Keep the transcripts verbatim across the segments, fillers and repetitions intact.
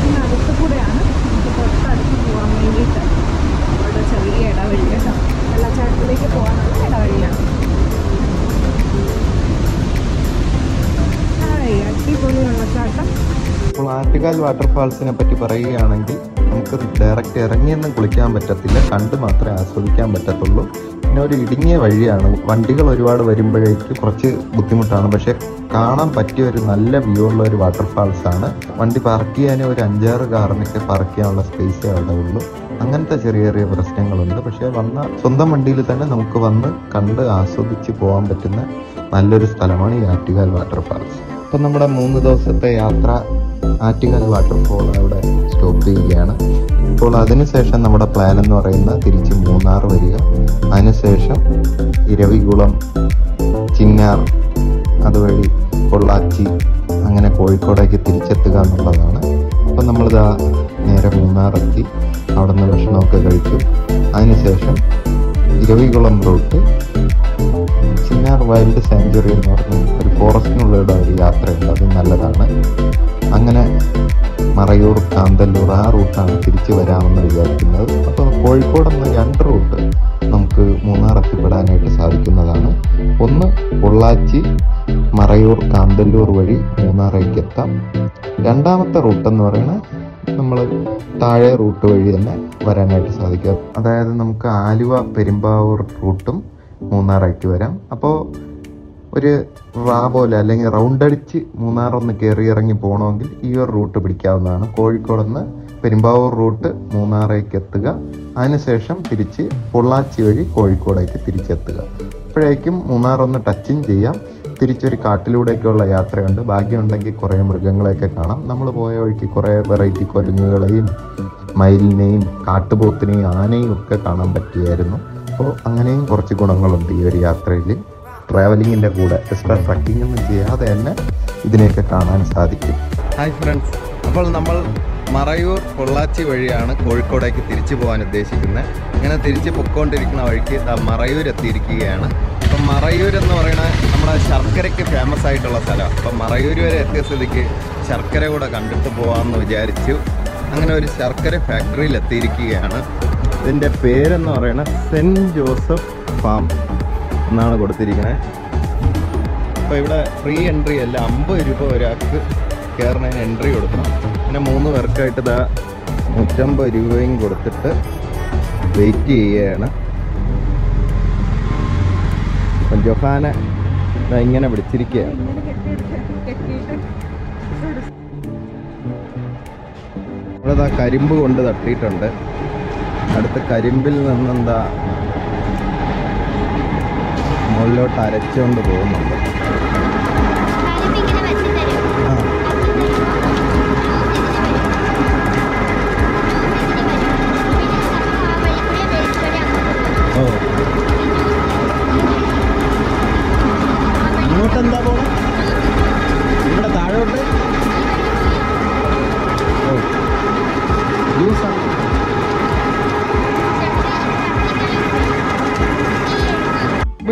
പിന്നെ അടുത്ത് കൂടെയാണ് നമുക്ക് തൊട്ടടുത്ത് പോകാൻ വേണ്ടിയിട്ട് അവിടെ ചെറിയ ഇടവഴിയാണ്, വെള്ളച്ചാട്ടത്തിലേക്ക് പോകാനുള്ള ഇടവഴിയാണ്. അടിപൊളി വെള്ളച്ചാട്ടം. ഇപ്പോൾ ആറ്റുകാൽ വാട്ടർഫാൾസിനെ പറ്റി പറയുകയാണെങ്കിൽ നമുക്ക് ഡയറക്റ്റ് ഇറങ്ങിയൊന്നും കുളിക്കാൻ പറ്റത്തില്ല, കണ്ട് മാത്രമേ ആസ്വദിക്കാൻ പറ്റത്തുള്ളൂ. പിന്നെ ഒരു ഇടുങ്ങിയ വഴിയാണ്, വണ്ടികൾ ഒരുപാട് വരുമ്പോഴേക്ക് കുറച്ച് ബുദ്ധിമുട്ടാണ്. പക്ഷേ കാണാൻ പറ്റിയ ഒരു നല്ല വ്യൂ ഉള്ള ഒരു വാട്ടർഫാൾസാണ്. വണ്ടി പാർക്ക് ചെയ്യാൻ ഒരു അഞ്ചാറ് കാറിനൊക്കെ പാർക്ക് ചെയ്യാനുള്ള സ്പേസേ അവിടെ ഉള്ളൂ. അങ്ങനത്തെ ചെറിയ ചെറിയ പ്രശ്നങ്ങളുണ്ട്. പക്ഷേ വന്ന സ്വന്തം വണ്ടിയിൽ തന്നെ നമുക്ക് വന്ന് കണ്ട് ആസ്വദിച്ച് പോകാൻ പറ്റുന്ന നല്ലൊരു സ്ഥലമാണ് ഈ ആറ്റുകാൽ വാട്ടർഫാൾസ്. അപ്പം നമ്മുടെ മൂന്ന് ദിവസത്തെ യാത്ര ആറ്റുകാൽ വാട്ടർഫോൾ അവിടെ സ്റ്റോപ്പ് ചെയ്യുകയാണ്. ഇപ്പോൾ അതിനുശേഷം നമ്മുടെ പ്ലാൻ എന്ന് പറയുന്നത് തിരിച്ച് മൂന്നാർ വരിക, അതിനുശേഷം ഇരവികുളം, ചിന്നാർ, അതുവഴി പൊള്ളാച്ചി, അങ്ങനെ കോഴിക്കോടേക്ക് തിരിച്ചെത്തുക എന്നുള്ളതാണ്. അപ്പം നമ്മളിതാ നേരെ മൂന്നാറെത്തി, അവിടെ നിന്ന് ഭക്ഷണമൊക്കെ കഴിച്ചു. അതിനുശേഷം Eravikulam route Chinnar wild sanctuary എന്ന് പറഞ്ഞ ഒരു ഫോറസ്റ്റിനുള്ളിലൂടെ ഒരു യാത്രയുണ്ട്, അതും നല്ലതാണ്. അങ്ങനെ മറയൂർ, കാന്തല്ലൂർ ആ റൂട്ടാണ് തിരിച്ചു വരാമെന്ന് വിചാരിക്കുന്നത്. അപ്പോൾ കോഴിക്കോട് നിന്ന് രണ്ട് റൂട്ട് നമുക്ക് മൂന്നാർ എത്തിപ്പെടാനായിട്ട് സാധിക്കുന്നതാണ്. ഒന്ന് പൊള്ളാച്ചി, മറയൂർ, കാന്തല്ലൂർ വഴി മൂന്നാറേക്ക് എത്താം. രണ്ടാമത്തെ റൂട്ടെന്ന് പറയുന്നത് നമ്മൾ താഴെ റൂട്ട് വഴി തന്നെ വരാനായിട്ട് സാധിക്കും. അതായത് നമുക്ക് ആലുവ, പെരുമ്പാവൂർ റൂട്ടും മൂന്നാറേക്ക് വരാം. അപ്പോൾ ഒരു റാ പോലെ അല്ലെങ്കിൽ റൗണ്ട് അടിച്ച് മൂന്നാറൊന്ന് കയറി ഇറങ്ങി പോകണമെങ്കിൽ ഈ ഒരു റൂട്ട് പിടിക്കാവുന്നതാണ്. കോഴിക്കോട് നിന്ന് പെരുമ്പാവൂർ റൂട്ട് മൂന്നാറേക്ക് എത്തുക, അതിനുശേഷം തിരിച്ച് പൊള്ളാച്ചി വഴി കോഴിക്കോടേക്ക് തിരിച്ചെത്തുക. അപ്പോഴേക്കും മൂന്നാറൊന്ന് ടച്ചിങ് ചെയ്യാം. തിരിച്ചൊരു കാട്ടിലൂടെയൊക്കെയുള്ള യാത്രയുണ്ട്. ഭാഗ്യമുണ്ടെങ്കിൽ കുറേ മൃഗങ്ങളെയൊക്കെ കാണാം. നമ്മൾ പോയ വഴിക്ക് കുറേ വെറൈറ്റി കൊരങ്ങുകളെയും മയിലിനെയും കാട്ടുപോത്തിനെയും ആനയും ഒക്കെ കാണാൻ പറ്റിയായിരുന്നു. അപ്പോൾ അങ്ങനെയും കുറച്ച് ഗുണങ്ങളുണ്ട് ഈ ഒരു യാത്രയിൽ. ട്രാവലിങ്ങിൻ്റെ കൂടെ എക്സ്ട്രാ ട്രക്കിംഗ് ഒന്നും ചെയ്യാതെ തന്നെ ഇതിനെയൊക്കെ കാണാൻ സാധിക്കും. ഹായ് ഫ്രണ്ട്സ്, അപ്പോൾ നമ്മൾ മറയൂർ, പൊള്ളാച്ചി വഴിയാണ് കോഴിക്കോടേക്ക് തിരിച്ചു പോകാൻ ഉദ്ദേശിക്കുന്നത്. അങ്ങനെ തിരിച്ച് പൊക്കോണ്ടിരിക്കുന്ന വഴിക്ക് മറയൂർ എത്തിയിരിക്കുകയാണ്. അപ്പം മറയൂർ എന്ന് പറയുന്നത് നമ്മുടെ ശർക്കരയ്ക്ക് ഫേമസ് ആയിട്ടുള്ള സ്ഥലമാണ്. അപ്പം മറയൂർ വരെ എത്തിയ സ്ഥിതിക്ക് ശർക്കര കൂടെ കണ്ടിട്ട് പോകാമെന്ന് വിചാരിച്ചു. അങ്ങനെ ഒരു ശർക്കര ഫാക്ടറിയിൽ എത്തിയിരിക്കുകയാണ്. ഇതിൻ്റെ പേരെന്ന് പറയുന്നത് സെൻറ്റ് ജോസഫ് ഫാം എന്നാണ് കൊടുത്തിരിക്കുന്നത്. അപ്പോൾ ഇവിടെ ഫ്രീ എൻട്രി അല്ല, അമ്പത് രൂപ ഒരാൾക്ക് കയറുന്നതിന് എൻട്രി കൊടുക്കണം. പിന്നെ മൂന്ന് പേർക്കായിട്ട് ഇതാ നൂറ്റമ്പത് രൂപയും കൊടുത്തിട്ട് വെയിറ്റ് ചെയ്യുകയാണ്. അപ്പം ജൊഹാന ഇങ്ങനെ വിളിച്ചിരിക്കുകയാണ്. ഇവിടെ കരിമ്പ് കൊണ്ട് തട്ടിയിട്ടുണ്ട്. അടുത്ത കരിമ്പിൽ നിന്നെന്താ മുകളിലോട്ട് അരച്ചുകൊണ്ട് പോകുന്നുണ്ട്. അങ്ങോട്ടെന്താ പോകണം ഇവിടെ താഴോട്ട്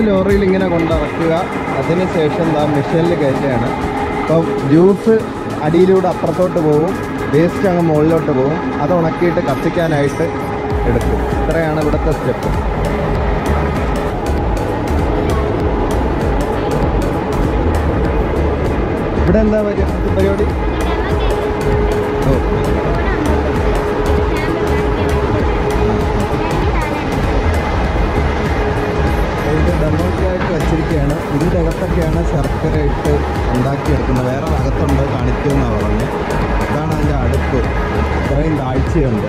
ലോറിയിൽ ഇങ്ങനെ കൊണ്ടിറക്കുക. അതിനുശേഷം ആ മെഷീനിൽ കയറ്റുകയാണ്. അപ്പോൾ ജ്യൂസ് അടിയിലൂടെ അപ്പുറത്തോട്ട് പോകും, വേസ്റ്റ് അങ്ങ് മുകളിലോട്ട് പോകും. അത് ഉണക്കിയിട്ട് കത്തിക്കാനായിട്ട് എടുക്കും. ഇത്രയാണ് ഇവിടുത്തെ സ്റ്റെപ്പ്. ഇവിടെ എന്താ പരിപാടി? വച്ചിരിക്കുകയാണ്. ഇതിൻ്റെ അകത്തൊക്കെയാണ് ശർക്കര ഇട്ട് ഉണ്ടാക്കിയെടുക്കുന്നത്. വേറെ അകത്തുണ്ട് കാണിക്കുമെന്നാണ് പറഞ്ഞത്. ഇതാണ് അതിൻ്റെ അടുപ്പ്. ഇത്രയും താഴ്ചയുണ്ട്.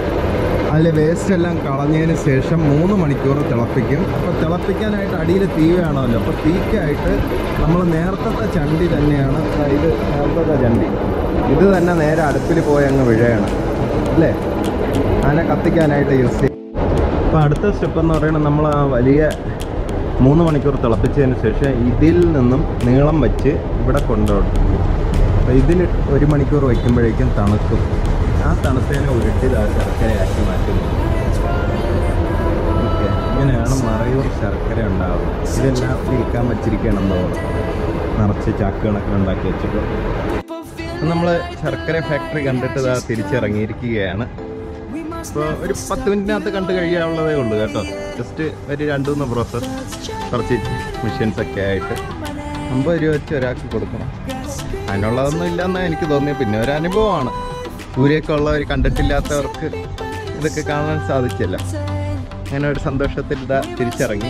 അതിൽ വേസ്റ്റ് എല്ലാം കളഞ്ഞതിന് ശേഷം മൂന്ന് മണിക്കൂർ തിളപ്പിക്കും. അപ്പോൾ തിളപ്പിക്കാനായിട്ട് അടിയിൽ തീ വേണമല്ലോ. അപ്പോൾ തീക്കായിട്ട് നമ്മൾ നേരത്തെ ചണ്ടി തന്നെയാണ് ഇത്. നേരത്തെ ചണ്ടി ഇത് തന്നെ നേരെ അടുപ്പിൽ പോയി അങ്ങ് വിഴയണം അല്ലേ, അതിനെ കത്തിക്കാനായിട്ട് യൂസ് ചെയ്യും. അപ്പോൾ അടുത്ത സ്റ്റെപ്പ് എന്ന് പറയുന്നത് നമ്മൾ ആ വലിയ മൂന്ന് മണിക്കൂർ തിളപ്പിച്ചതിന് ശേഷം ഇതിൽ നിന്നും നീളം വച്ച് ഇവിടെ കൊണ്ടുപോകും. അപ്പോൾ ഇതിൽ ഒരു മണിക്കൂർ വയ്ക്കുമ്പോഴേക്കും തണുക്കും. ആ തണുത്തേനെ ഉരുട്ടി ആ ശർക്കരയാക്കി മാറ്റുന്നു. ഓക്കെ, ഇങ്ങനെയാണ് മറയൂർ ശർക്കര ഉണ്ടാകുന്നത്. ഇതെല്ലാം വിൽക്കാൻ വച്ചിരിക്കണമെന്ന് നിറച്ച് ചാക്കുകളൊക്കെ ഉണ്ടാക്കി വെച്ചിട്ടുണ്ട്. നമ്മൾ ശർക്കര ഫാക്ടറി കണ്ടിട്ട് ഇതാ തിരിച്ചിറങ്ങിയിരിക്കുകയാണ്. ഇപ്പോൾ ഒരു പത്ത് മിനിറ്റിനകത്ത് കണ്ടു കഴിയാനുള്ളതേ ഉള്ളൂ കേട്ടോ. ജസ്റ്റ് ഒരു രണ്ടുമൂന്ന് പ്രോസസ്സ്, കുറച്ച് മെഷീൻസൊക്കെ ആയിട്ട് അമ്പത് രൂപ വെച്ച് ഒരാൾക്ക് കൊടുക്കണം. അതിനുള്ളതൊന്നും ഇല്ലെന്നാണ് എനിക്ക് തോന്നിയത്. പിന്നെ ഒരു അനുഭവമാണ്. ദൂരെയൊക്കെ ഉള്ളവർ, കണ്ടിട്ടില്ലാത്തവർക്ക് ഇതൊക്കെ കാണാൻ സാധിച്ചില്ല. അങ്ങനെ ഒരു സന്തോഷത്തിൽ ഇതാ തിരിച്ചിറങ്ങി.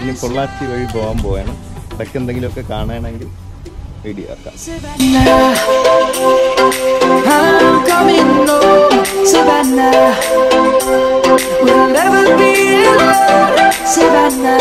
ഇനി പൊള്ളാച്ചി വഴി പോകാൻ പോകണം. ഇതൊക്കെ എന്തെങ്കിലുമൊക്കെ കാണണമെങ്കിൽ video Savannah.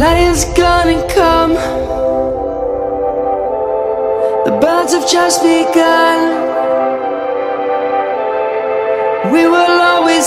Light is gonna come. The birds have just begun. We will always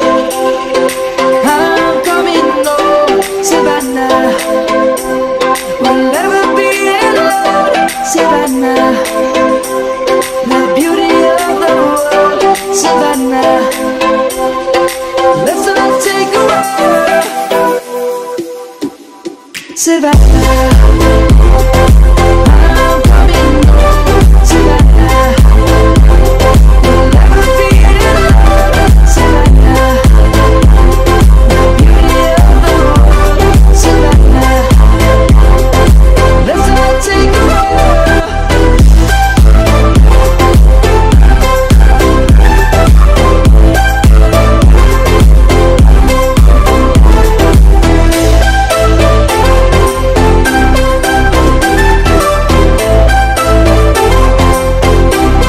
I'm coming home, Savannah. We'll never be alone, Savannah. The beauty of the world, Savannah. Let's all take a walk, Savannah.